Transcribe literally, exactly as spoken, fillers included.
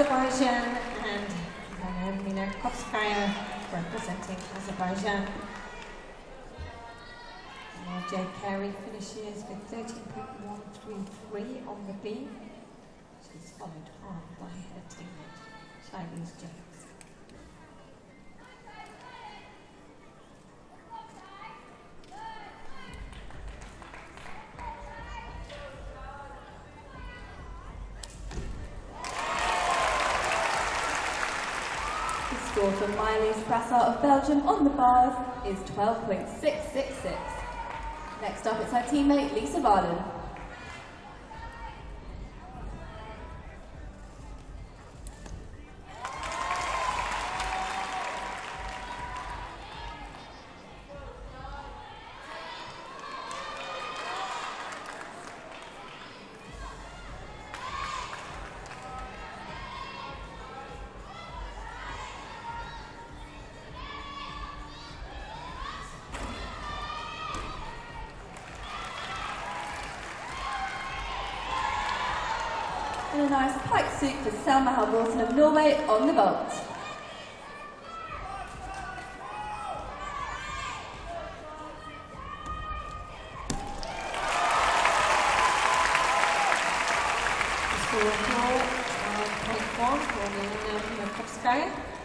Azerbaijan, and I am Mina Koskaya representing Azerbaijan. And Jade Carey finishes with thirteen point one three three on the beam. She's followed on by her teammate, Shai Wilson. The score for Miley's presser of Belgium on the bars is twelve point six six six. Next up, it's her teammate Lisa Varden. And a nice pike suit for Salma Hamilton of Norway on the vault. The score of twelve point one for Mina Koskaya.